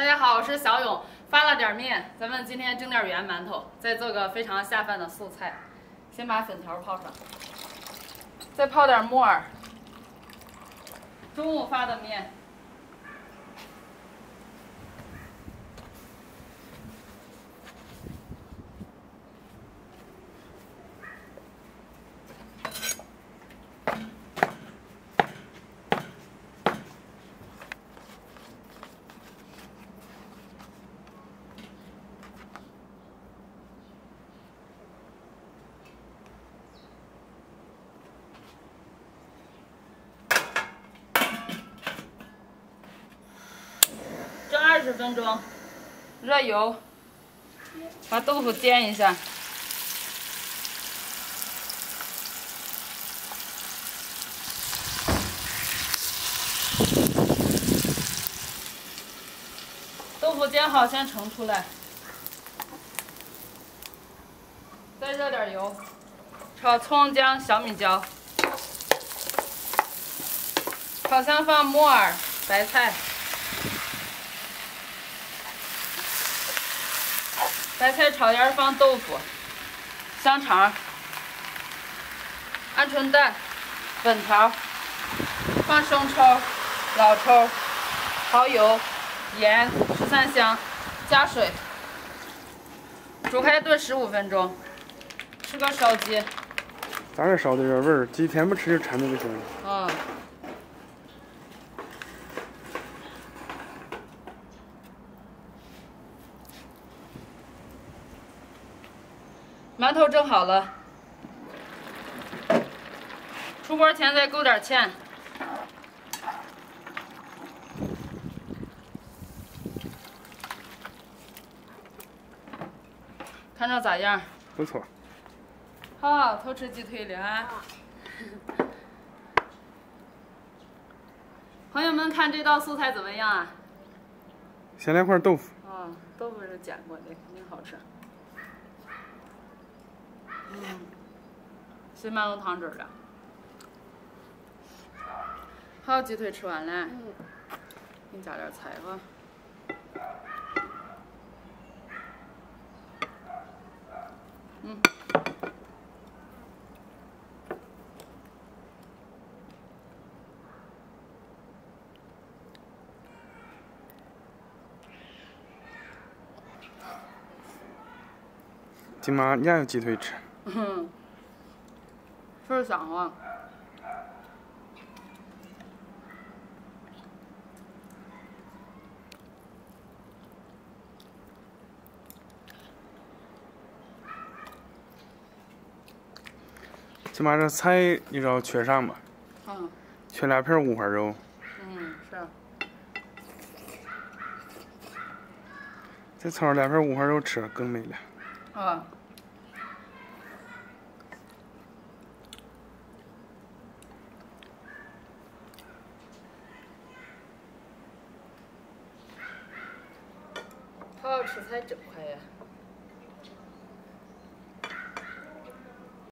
大家好，我是小勇，发了点面，咱们今天蒸点圆馒头，再做个非常下饭的素菜。先把粉条泡上，再泡点木耳。中午发的面，20分钟，热油，把豆腐煎一下。豆腐煎好，先盛出来。再热点油，炒葱姜小米椒，炒香放木耳、白菜。 白菜炒盐放豆腐、香肠、鹌鹑蛋、粉条，放生抽、老抽、蚝油、盐、13香，加水，煮开炖15分钟，吃个烧鸡。咱这烧的这味儿，几天不吃就馋的不行。嗯。 馒头蒸好了，出锅前再勾点芡，看着咋样？不错。好，偷吃鸡腿了啊！朋友们，看这道素菜怎么样啊？先来块豆腐。啊、哦，豆腐是捡过的，肯定好吃。 嗯，新馒头糖汁了，还有鸡腿吃完了，给你加点菜哈。嗯，今妈也有鸡腿吃。 嗯，就是想啊，起码这菜你知道缺啥吗？嗯，缺2片五花肉。嗯，是。再炒2片五花肉吃更美了。啊。 吃才真快呀！